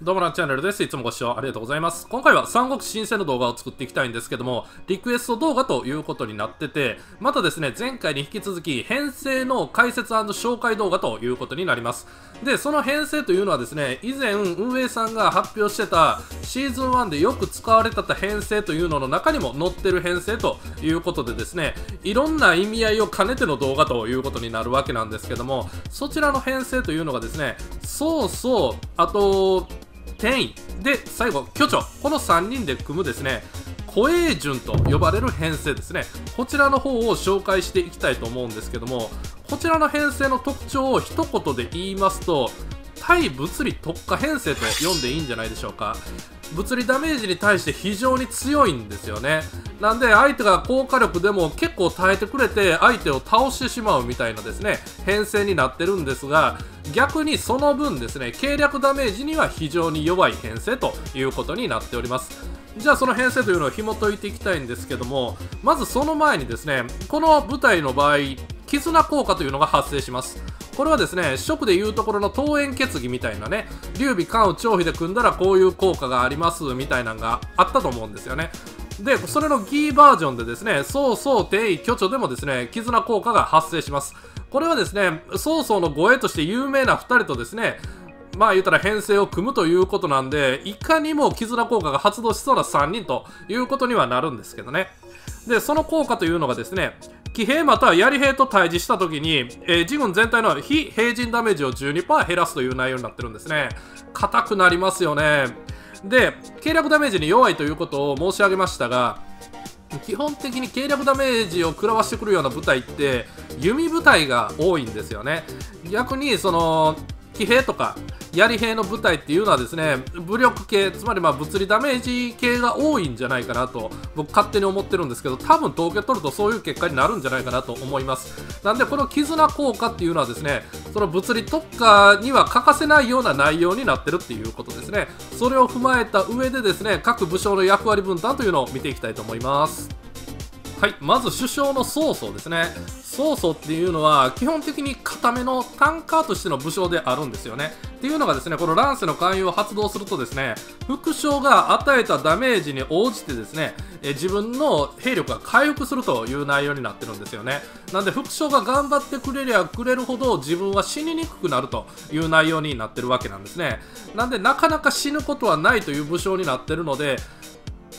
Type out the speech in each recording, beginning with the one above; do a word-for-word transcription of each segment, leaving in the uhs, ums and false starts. どうも、なっチャンネルです。いつもご視聴ありがとうございます。今回は三国志新世の動画を作っていきたいんですけども、リクエスト動画ということになってて、またですね、前回に引き続き、編成の解説&紹介動画ということになります。で、その編成というのはですね、以前運営さんが発表してたシーズンワンでよく使われてた編成というのの中にも載ってる編成ということでですね、いろんな意味合いを兼ねての動画ということになるわけなんですけども、そちらの編成というのがですね、曹操、あと、天威で最後、巨著、このさんにんで組むですね古英順と呼ばれる編成ですね、こちらの方を紹介していきたいと思うんですけども、こちらの編成の特徴を一言で言いますと、対物理特化編成と読んでいいんじゃないでしょうか。物理ダメージに対して非常に強いんですよね。なんで相手が高火力でも結構耐えてくれて相手を倒してしまうみたいなですね編成になってるんですが、逆にその分ですね計略ダメージには非常に弱い編成ということになっております。じゃあその編成というのを紐解いていきたいんですけども、まずその前にですね、この部隊の場合絆効果というのが発生します。これはですね、職でいうところの桃園決議みたいなね、劉備、関羽、張飛で組んだらこういう効果がありますみたいなのがあったと思うんですよね。で、それの義バージョンでですね、曹操、定位、巨著でもですね、絆効果が発生します。これはですね、曹操の護衛として有名なふたりとですね、まあ言うたら編成を組むということなんで、いかにも絆効果が発動しそうなさんにんということにはなるんですけどね。で、その効果というのがですね、騎兵または槍兵と対峙したときに、えー、自軍全体の非平人ダメージを じゅうにパーセント 減らすという内容になってるんですね。硬くなりますよね。で、計略ダメージに弱いということを申し上げましたが、基本的に計略ダメージを食らわしてくるような部隊って弓部隊が多いんですよね。逆にその騎兵とか槍兵の部隊っていうのはですね、武力系、つまりまあ物理ダメージ系が多いんじゃないかなと僕勝手に思ってるんですけど、多分統計取るとそういう結果になるんじゃないかなと思います。なんでこの絆効果っていうのはですね、その物理特化には欠かせないような内容になってるっていうことですね。それを踏まえた上でですね、各武将の役割分担というのを見ていきたいと思います。はい、まず主将の曹操ですね。曹操っていうのは基本的に固めのタンカーとしての武将であるんですよね。っていうのがですね、この乱世の勧誘を発動するとですね、副将が与えたダメージに応じてですね、え自分の兵力が回復するという内容になってるんですよね。なんで副将が頑張ってくれりゃくれるほど自分は死ににくくなるという内容になってるわけなんですね。なんでなかなか死ぬことはないという武将になってるので、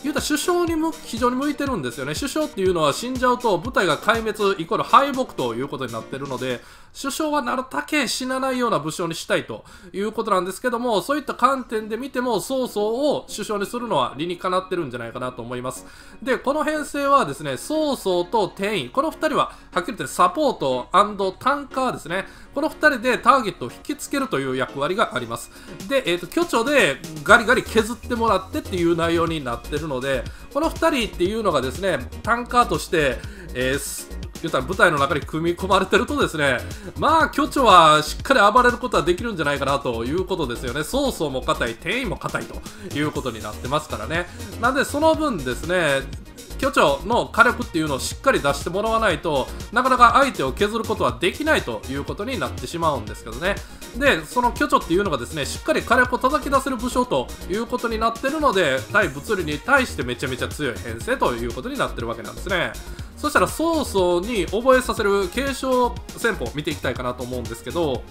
言うたら首相にむ非常に向いてるんですよね。首相っていうのは死んじゃうと部隊が壊滅イコール敗北ということになってるので、首相はなるだけ死なないような武将にしたいということなんですけども、そういった観点で見ても曹操を首相にするのは理にかなってるんじゃないかなと思います。で、この編成はですね、曹操と天威、このふたりははっきり言ってサポート&タンカーですね。このふたりでターゲットを引きつけるという役割があります。で、えーと、巨著でガリガリ削ってもらってっていう内容になってるので、このふたりっていうのがですねタンカーとして、えー、言ったら部隊の中に組み込まれてるとですね、まあ巨著はしっかり暴れることはできるんじゃないかなということですよね。曹操も硬い、天威も硬いということになってますからね。なんでその分ですね、巨著の火力っていうのをしっかり出してもらわないとなかなか相手を削ることはできないということになってしまうんですけどね。で、その巨著っていうのがですねしっかり火力を叩き出せる武将ということになってるので、対物理に対してめちゃめちゃ強い編成ということになってるわけなんですね。そしたら曹操に覚えさせる継承戦法を見ていきたいかなと思うんですけど、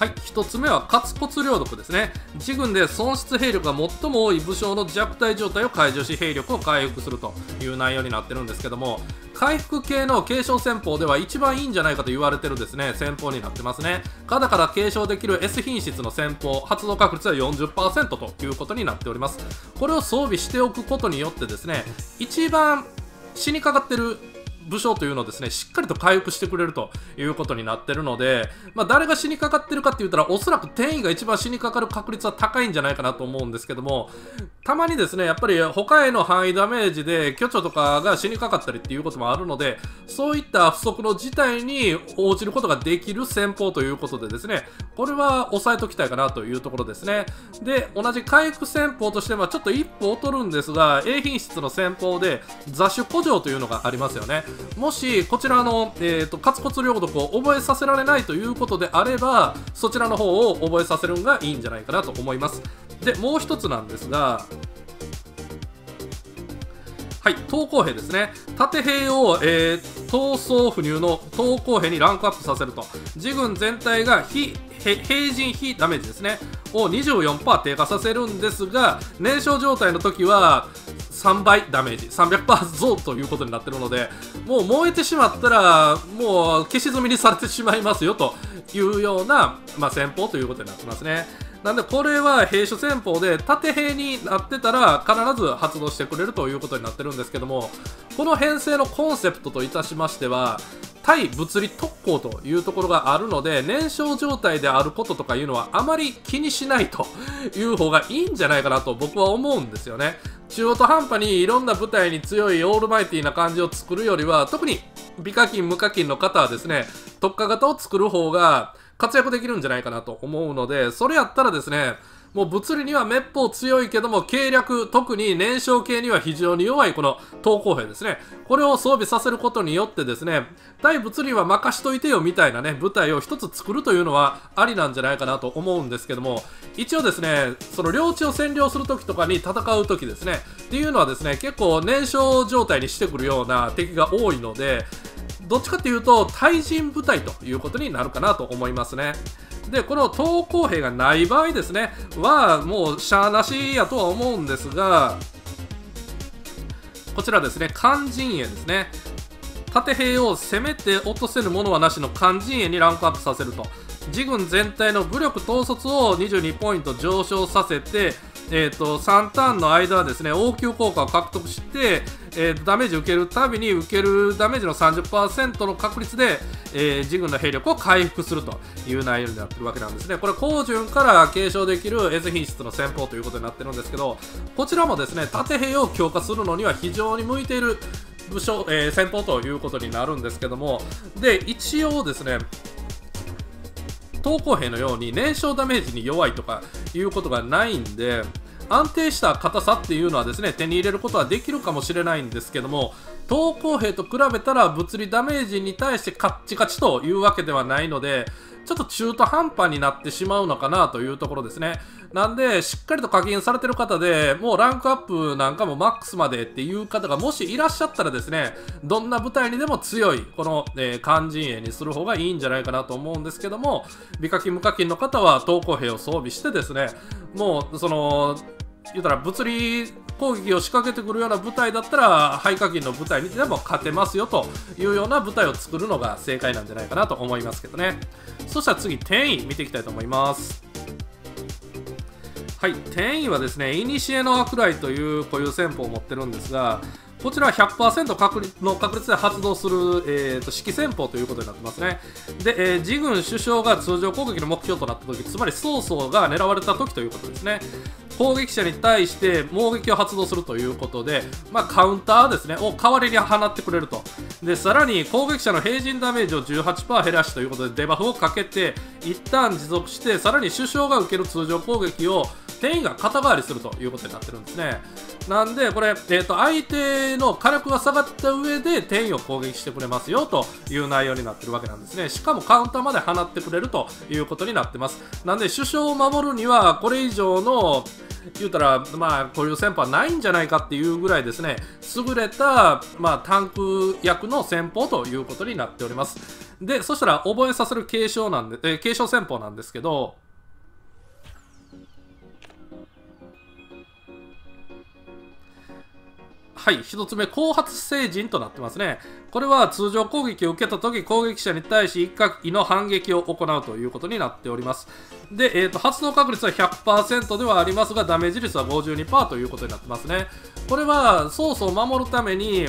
はい、ひとつめは割骨領毒ですね。自軍で損失兵力が最も多い武将の弱体状態を解除し兵力を回復するという内容になってるんですけども、回復系の継承戦法では一番いいんじゃないかと言われてるですね戦法になってますね。カダから継承できる エス 品質の戦法発動確率は よんじゅっパーセント ということになっております。これを装備しておくことによってですね、一番死にかかってる武将というのをですねしっかりと回復してくれるということになってるので、まあ、誰が死にかかってるかって言ったらおそらく天威が一番死にかかる確率は高いんじゃないかなと思うんですけども、たまにですねやっぱり他への範囲ダメージで巨著とかが死にかかったりっていうこともあるので、そういった不測の事態に応じることができる戦法ということでですね、これは押さえときたいかなというところですね。で、同じ回復戦法としてはちょっと一歩劣るんですが、 エー 品質の戦法で座主古城というのがありますよね。もしこちらの、えー、と活骨領読を覚えさせられないということであれば、そちらの方を覚えさせるのがいいんじゃないかなと思います。でもう一つなんですが、はい、投降兵ですね。盾兵を、えー、闘争不入の投降兵にランクアップさせると、自軍全体が非平陣非ダメージですねを にじゅうよんパーセント 低下させるんですが、燃焼状態の時はさんばいダメージ さんびゃくパーセント 増ということになっているので、もう燃えてしまったらもう消し済みにされてしまいますよというような、まあ、戦法ということになってますね。なんでこれは兵種戦法で、盾兵になってたら必ず発動してくれるということになってるんですけども、この編成のコンセプトといたしましては、対物理特攻というところがあるので、燃焼状態であることとかいうのはあまり気にしないという方がいいんじゃないかなと僕は思うんですよね。中途半端にいろんな部隊に強いオールマイティーな感じを作るよりは、特に美課金無課金の方はですね、特化型を作る方が活躍できるんじゃないかなと思うので、それやったらですね、もう物理には滅法強いけども、計略、特に燃焼系には非常に弱いこの投降兵ですね。これを装備させることによってですね、対物理は任しといてよみたいなね、部隊を一つ作るというのはありなんじゃないかなと思うんですけども、一応ですね、その領地を占領するときとかに戦うときですね、っていうのはですね、結構燃焼状態にしてくるような敵が多いので、どっちかというと対人部隊ということになるかなと思いますね。でこの投降兵がない場合ですねは、もうしゃあなしやとは思うんですが、こちらですね、漢陣営ですね、盾兵を攻めて落とせぬものはなしの漢陣営にランクアップさせると、自軍全体の武力統率をにじゅうにポイント上昇させて、えー、とさんターンの間はですね、応急効果を獲得して、えー、とダメージを受けるたびに受けるダメージの さんじゅっパーセント の確率で、えー、自軍の兵力を回復するという内容になっているわけなんですね。これ、高順から継承できる絵図品質の戦法ということになっているんですけど、こちらもですね、盾兵を強化するのには非常に向いている武将、えー、戦法ということになるんですけども、で一応ですね、投降兵のように燃焼ダメージに弱いとかいうことがないんで、安定した硬さっていうのはですね、手に入れることはできるかもしれないんですけども、投降兵と比べたら物理ダメージに対してカッチカチというわけではないので、ちょっと中途半端になってしまうのかなというところですね。なんでしっかりと課金されてる方で、もうランクアップなんかもマックスまでっていう方がもしいらっしゃったらですね、どんな部隊にでも強いこの、えー、漢陣営にする方がいいんじゃないかなと思うんですけども、美課金無課金の方は投降兵を装備してですね、もうその言うたら物理攻撃を仕掛けてくるような部隊だったら廃課金の部隊にでも勝てますよというような部隊を作るのが正解なんじゃないかなと思いますけどね。そしたら次、天衣見ていきたいと思います。はい、天衣はですね、古の悪雷という固有戦法を持ってるんですが、こちらは ひゃくパーセント の確率で発動する、えー、と指揮戦法ということになってますね。で、えー、自軍首相が通常攻撃の目標となったとき、つまり曹操が狙われたときということですね。攻撃者に対して猛撃を発動するということで、まあ、カウンターですねを代わりに放ってくれると。でさらに攻撃者の平陣ダメージを じゅうはちパーセント 減らしということでデバフをかけて、一旦持続して、さらに首相が受ける通常攻撃を天衣が肩代わりするということになってるんですね。なんでこれ、えー、と相手の火力が下がった上で天衣を攻撃してくれますよという内容になってるわけなんですね。しかもカウンターまで放ってくれるということになってます。なんで首相を守るにはこれ以上の言うたら、まあ、こういう戦法はないんじゃないかっていうぐらいですね、優れた、まあ、タンク役の戦法ということになっております。でそしたら覚えさせる継承なんで、えー、継承戦法なんですけど、はい、ひとつめ、後発成人となってますね。これは通常攻撃を受けたとき、攻撃者に対し一角の反撃を行うということになっております。で、えーと、発動確率は ひゃくパーセント ではありますが、ダメージ率は ごじゅうにパーセント ということになってますね。これは曹操を守るために、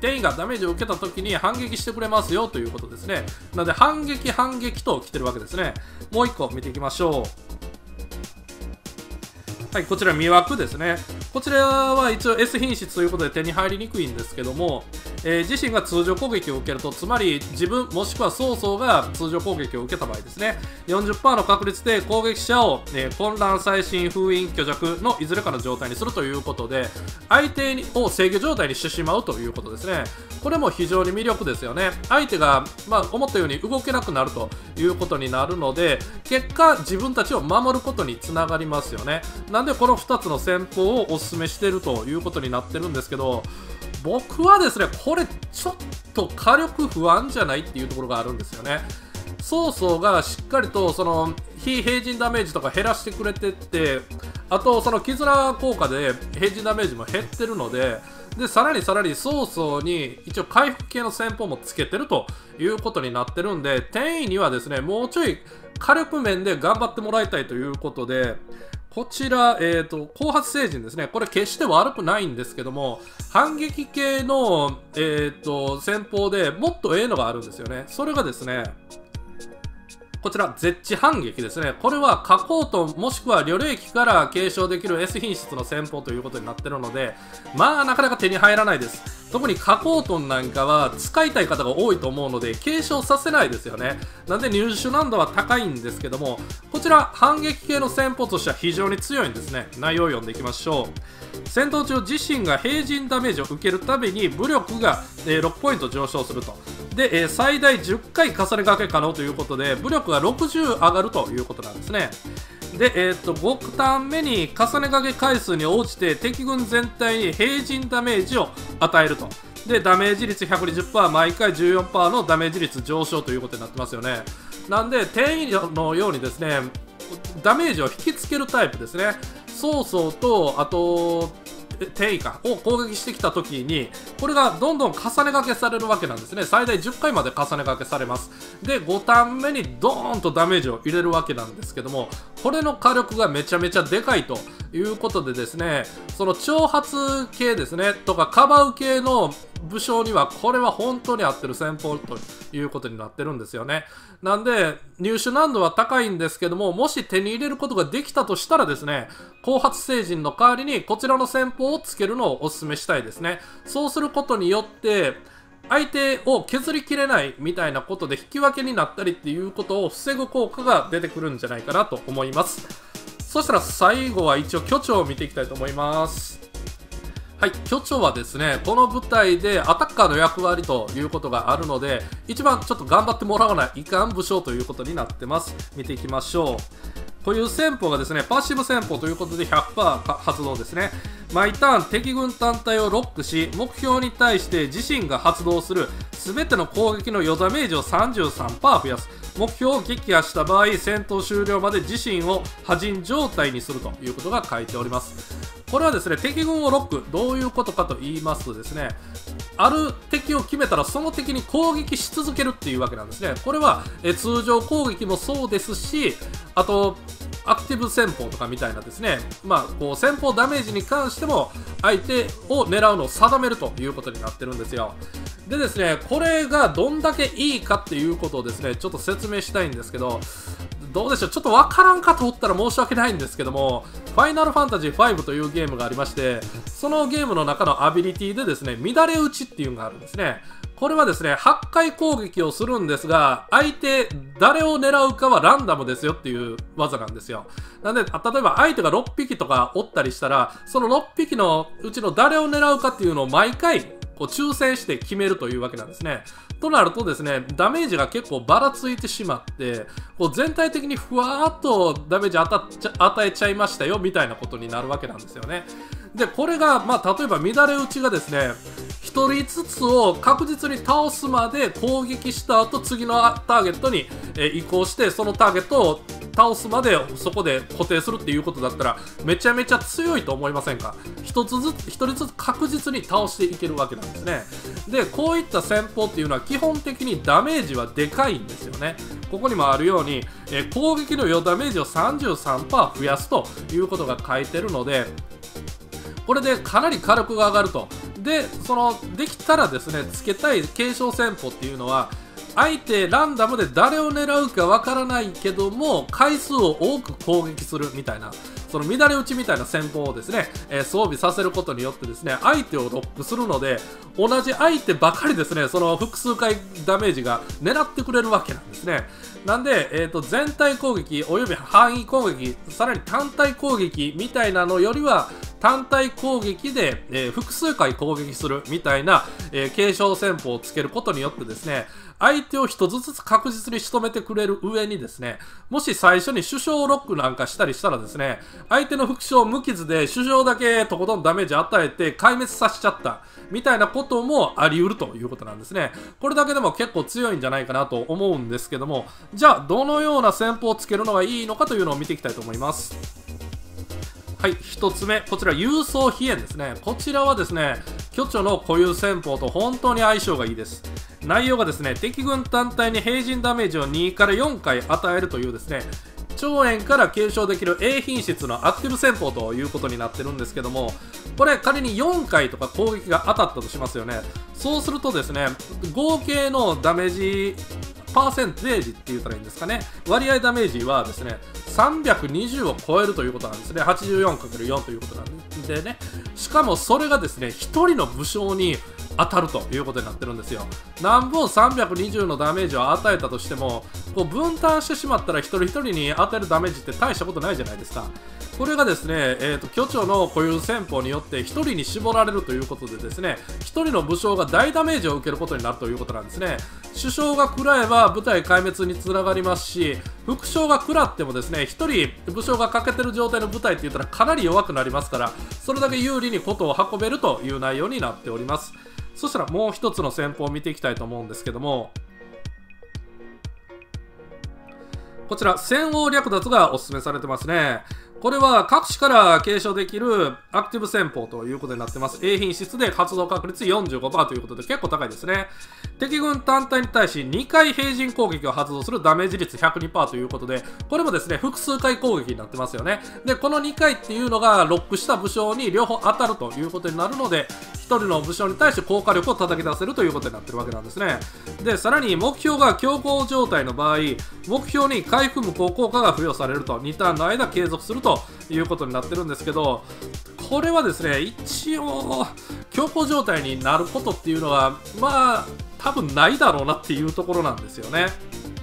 天衣がダメージを受けたときに反撃してくれますよということですね。なので、反撃、反撃と来てるわけですね。もういっこ見ていきましょう。はい、こちら魅惑ですね。こちらは一応 エス 品質ということで手に入りにくいんですけども、えー、自身が通常攻撃を受けると、つまり自分もしくは曹操が通常攻撃を受けた場合ですね、 よんじゅっパーセント の確率で攻撃者を、えー、混乱、再審、封印、虚弱のいずれかの状態にするということで、相手を制御状態にしてしまうということですね。これも非常に魅力ですよね。相手が、まあ、思ったように動けなくなるということになるので、結果自分たちを守ることにつながりますよね。なんでこのふたつの戦法をおすすめしているということになってるんですけど、僕はですね、これちょっと火力不安じゃないっていうところがあるんですよね。曹操がしっかりとその非平人ダメージとか減らしてくれてって、あとその絆効果で平人ダメージも減ってるので、でさらにさらに曹操に一応回復系の戦法もつけてるということになってるんで、天意にはですね、もうちょい火力面で頑張ってもらいたいということで、こちら、えーと、後発聖人ですね。これ決して悪くないんですけども、反撃系の、えーと、戦法でもっとええのがあるんですよね。それがですね、こちら、絶地反撃ですね。これは火口ともしくは旅歴から継承できる エス 品質の戦法ということになっているので、まあなかなか手に入らないです。特に火口トンなんかは使いたい方が多いと思うので継承させないですよね。なんで入手難度は高いんですけども、こちら反撃系の戦法としては非常に強いんですね。内容を読んでいきましょう。戦闘中自身が平人ダメージを受けるたびに武力がろくポイント上昇すると。で、最大じゅっかい重ね掛け可能ということで、武力がろくじゅう上がるということなんですね。で、えー、っとごターン目に重ね掛け回数に応じて敵軍全体に平人ダメージを与えると。で、ダメージ率 ひゃくにじゅっパーセント、 毎回 じゅうよんパーセント のダメージ率上昇ということになってますよね。なんで転移のようにですね、ダメージを引きつけるタイプですね。曹操とあと転移かを攻撃してきたときに、これがどんどん重ね掛けされるわけなんですね。最大じゅっかいまで重ね掛けされます。で、ごターン目にドーンとダメージを入れるわけなんですけども、これの火力がめちゃめちゃでかいということでですね、その挑発系ですねとかかばう系の武将にはこれは本当に合ってる戦法ということになってるんですよね。なんで入手難度は高いんですけども、もし手に入れることができたとしたらですね、後発聖人の代わりにこちらの戦法をつけるのをお勧めしたいですね。そうすることによって相手を削りきれないみたいなことで引き分けになったりっていうことを防ぐ効果が出てくるんじゃないかなと思います。そしたら最後は一応巨長を見ていきたいと思います。はい、巨長はですね、この舞台でアタッカーの役割ということがあるので、一番ちょっと頑張ってもらわないかん武将ということになってます。見ていきましょう。こういう戦法がですね、パッシブ戦法ということで ひゃくパーセント 発動ですね。毎ターン敵軍単体をロックし、目標に対して自身が発動する全ての攻撃の余ダメージを さんじゅうさんパーセント 増やす。目標を撃破した場合、戦闘終了まで自身を破人状態にするということが書いております。これはですね、敵軍をロック、どういうことかと言いますとですね、ある敵を決めたらその敵に攻撃し続けるっていうわけなんですね。これはえ通常攻撃もそうですし、あとアクティブ戦法とかみたいなですね、まあ、こう戦法ダメージに関しても相手を狙うのを定めるということになってるんですよ。でですね、これがどんだけいいかっていうことをですね、ちょっと説明したいんですけど、どうでしょう、ちょっとわからんかと思ったら申し訳ないんですけども、ファイナルファンタジーファイブというゲームがありまして、そのゲームの中のアビリティでですね、乱れ打ちっていうのがあるんですね。これはですね、はっかい攻撃をするんですが、相手誰を狙うかはランダムですよっていう技なんですよ。なんで例えば相手がろっぴきとかおったりしたら、そのろっぴきのうちの誰を狙うかっていうのを毎回こう抽選して決めるというわけなんですね。となるとですね、ダメージが結構ばらついてしまって、こう全体的にふわーっとダメージ当たっちゃ与えちゃいましたよみたいなことになるわけなんですよね。でこれが、まあ、例えば乱れ打ちがですね、ひとりずつを確実に倒すまで攻撃した後、次のターゲットに移行して、そのターゲットを倒すまでそこで固定するっていうことだったら、めちゃめちゃ強いと思いませんか。ひとつずつひとりずつ確実に倒していけるわけなんですね。でこういった戦法っていうのは基本的にダメージはでかいんですよね。ここにもあるように、え攻撃の余ダメージを さんじゅうさんパーセント 増やすということが書いてるので、これでかなり火力が上がると。でそのできたらですね、つけたい継承戦法っていうのは、相手ランダムで誰を狙うかわからないけども、回数を多く攻撃するみたいな、その乱れ打ちみたいな戦法をですね、えー、装備させることによってですね、相手をロックするので、同じ相手ばかりですね、その複数回ダメージが狙ってくれるわけなんですね。なんで、えーと、全体攻撃および範囲攻撃、さらに単体攻撃みたいなのよりは、単体攻撃で、えー、複数回攻撃するみたいな、えー、継承戦法をつけることによってですね、相手を一つずつ確実に仕留めてくれる上にですね、もし最初に主将ロックなんかしたりしたらですね、相手の副将無傷で主将だけとことんダメージ与えて壊滅させちゃったみたいなこともあり得るということなんですね。これだけでも結構強いんじゃないかなと思うんですけども、じゃあどのような戦法をつけるのがいいのかというのを見ていきたいと思います。はい、ひとつめ、こちら、勇壮飛燕ですね。こちらはですね、巨著の固有戦法と本当に相性がいいです。内容がですね、敵軍単体に平均ダメージをにからよんかい与えるというですね、長遠から継承できる A 品質のアクティブ戦法ということになってるんですけども、これ仮によんかいとか攻撃が当たったとしますよね。そうするとですね、合計のダメージパーセンテージって言ったらいいんですかね、割合ダメージはですね、さんびゃくにじゅうを超えるということなんですね。 はちじゅうよんかけるよん ということなんでね、しかもそれがですね、ひとりの武将に当たるということになってるんですよ。なんぼさんびゃくにじゅうのダメージを与えたとしても、こう分担してしまったら一人一人に与えるダメージって大したことないじゃないですか。これがですね、えーと、巨長の固有戦法によってひとりに絞られるということでですね、ひとりの武将が大ダメージを受けることになるということなんですね。主将が食らえば部隊壊滅につながりますし、副将が食らってもですね、ひとり武将が欠けてる状態の部隊って言ったらかなり弱くなりますから、それだけ有利にことを運べるという内容になっております。そしたらもう一つの戦法を見ていきたいと思うんですけども、こちら、戦王略奪がおすすめされてますね。これは各種から継承できるアクティブ戦法ということになってます。A 品質で発動確率 よんじゅうごパーセント ということで結構高いですね。敵軍単体に対しにかい平陣攻撃を発動するダメージ率 ひゃくにパーセント ということで、これもですね、複数回攻撃になってますよね。で、このにかいっていうのがロックした武将に両方当たるということになるので、ひとりの武将に対して効果力を叩き出せるということになってるわけなんですね。で、さらに目標が強行状態の場合、目標に回復無効効果が付与されると、にターンの間継続するとということになってるんですけど、これはですね、一応強行状態になることっていうのはまあ多分ないだろうなっていうところなんですよね。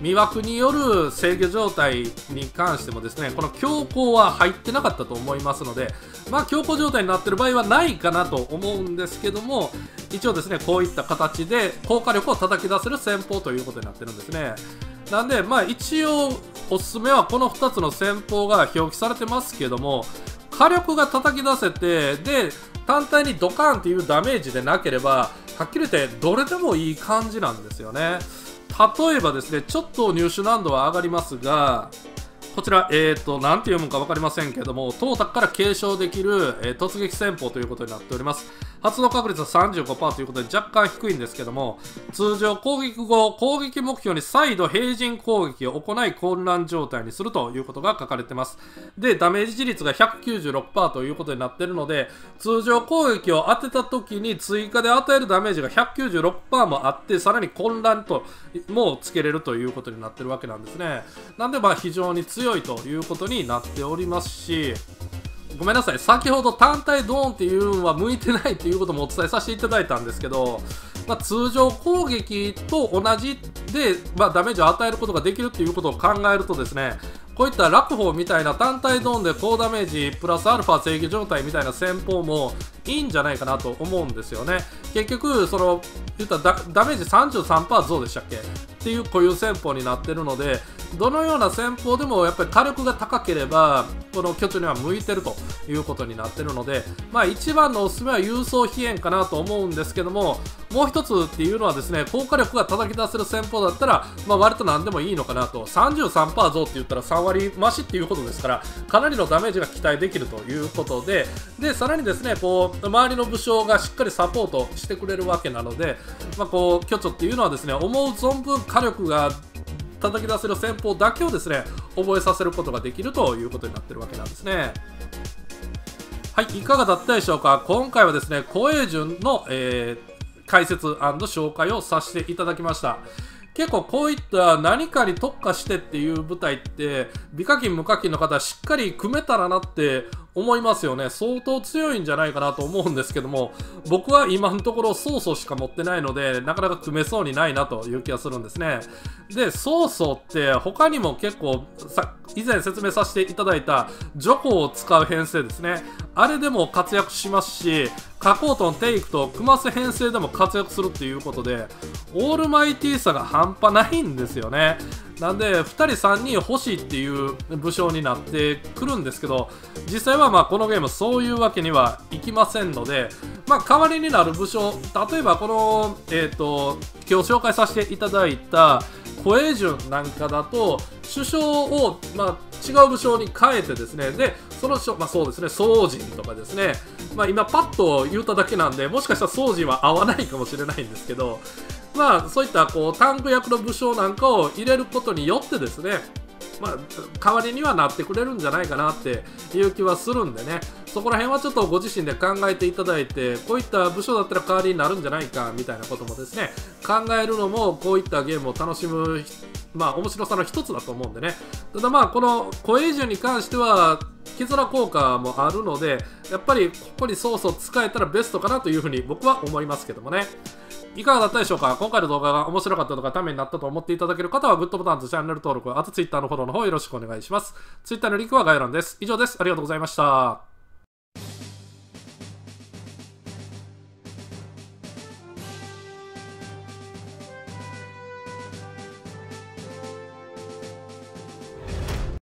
魅惑による制御状態に関してもですね、この強行は入ってなかったと思いますので、まあ強行状態になってる場合はないかなと思うんですけども、一応ですね、こういった形で効果力を叩き出せる戦法ということになってるんですね。なんで、まあ一応おすすめはこのふたつの戦法が表記されてますけども、火力が叩き出せて、で単体にドカーンっていうダメージでなければ、はっきり言ってどれでもいい感じなんですよね。例えばですね、ちょっと入手難度は上がりますが、こちら、えーと、なんて読むか分かりませんけども、トータクから継承できる、えー、突撃戦法ということになっております。発動確率は さんじゅうごパーセント ということで若干低いんですけども、通常攻撃後、攻撃目標に再度平陣攻撃を行い混乱状態にするということが書かれてます。で、ダメージ率が ひゃくきゅうじゅうろくパーセント ということになっているので、通常攻撃を当てた時に追加で与えるダメージが ひゃくきゅうじゅうろくパーセント もあって、さらに混乱ともつけれるということになっているわけなんですね。なんで、まあ非常に強い強いということになっておりますし、ごめんなさい、先ほど単体ドーンっていうのは向いてないということもお伝えさせていただいたんですけど、まあ、通常攻撃と同じで、まあ、ダメージを与えることができるということを考えるとですね、こういった落砲みたいな単体ドーンで高ダメージプラスアルファ制御状態みたいな戦法もいいんじゃないかなと思うんですよね。結局その言ったらダメージ さんじゅうさんパーセント 増でしたっけっていう固有戦法になってるので、どのような戦法でもやっぱり火力が高ければこの巨著には向いてるということになってるので、まあ一番のおすすめは勇壮飛燕かなと思うんですけども、もう一つっていうのはですね、効果力が叩き出せる戦法だったら、まあ、割と何でもいいのかなと。 さんじゅうさんパーセント 増って言ったらさんわり増しっていうことですから、かなりのダメージが期待できるということで、でさらにですね、こう周りの武将がしっかりサポートしてくれるわけなので、まあ、こう巨著っていうのはですね、思う存分火力が叩き出せる戦法だけをですね、覚えさせることができるということになってるわけなんですね。はい、いかがだったでしょうか。今回はですね、古英順の、えー、解説&紹介をさせていただきました。結構こういった何かに特化してっていう舞台って美課金無課金の方しっかり組めたらなって思いますよね。相当強いんじゃないかなと思うんですけども、僕は今のところ曹操しか持ってないのでなかなか組めそうにないなという気がするんですね。で、曹操って他にも結構さ以前説明させていただいた徐行を使う編成ですね、あれでも活躍しますし、カコートンテイクとクマス編成でも活躍するっていうことでオールマイティーさが半端ないんですよね。なんでふたりさんにん欲しいっていう武将になってくるんですけど、実際はまあこのゲームそういうわけにはいきませんので、まあ代わりになる武将、例えばこの、えー、と今日紹介させていただいたコエジュンなんかだと首相を、まあ、違う武将に変えてですね、でその将、まあ、そうですね、宗人とかですね、まあ、今パッと言っただけなんでもしかしたら宗人は合わないかもしれないんですけど、まあそういったこうタンク役の武将なんかを入れることによってですね、まあ、代わりにはなってくれるんじゃないかなっていう気はするんでね、そこら辺はちょっとご自身で考えていただいて、こういった武将だったら代わりになるんじゃないかみたいなこともですね考えるのもこういったゲームを楽しむ、まあ、面白さの一つだと思うんでね。ただまあこのコエージュに関しては絆効果もあるので、やっぱりここにソースを使えたらベストかなというふうに僕は思いますけどもね。いかがだったでしょうか。今回の動画が面白かったとかためになったと思っていただける方はグッドボタンとチャンネル登録、あと ツイッター のフォローの方よろしくお願いします。ツイッター のリンクは概要欄です。以上です。ありがとうございました。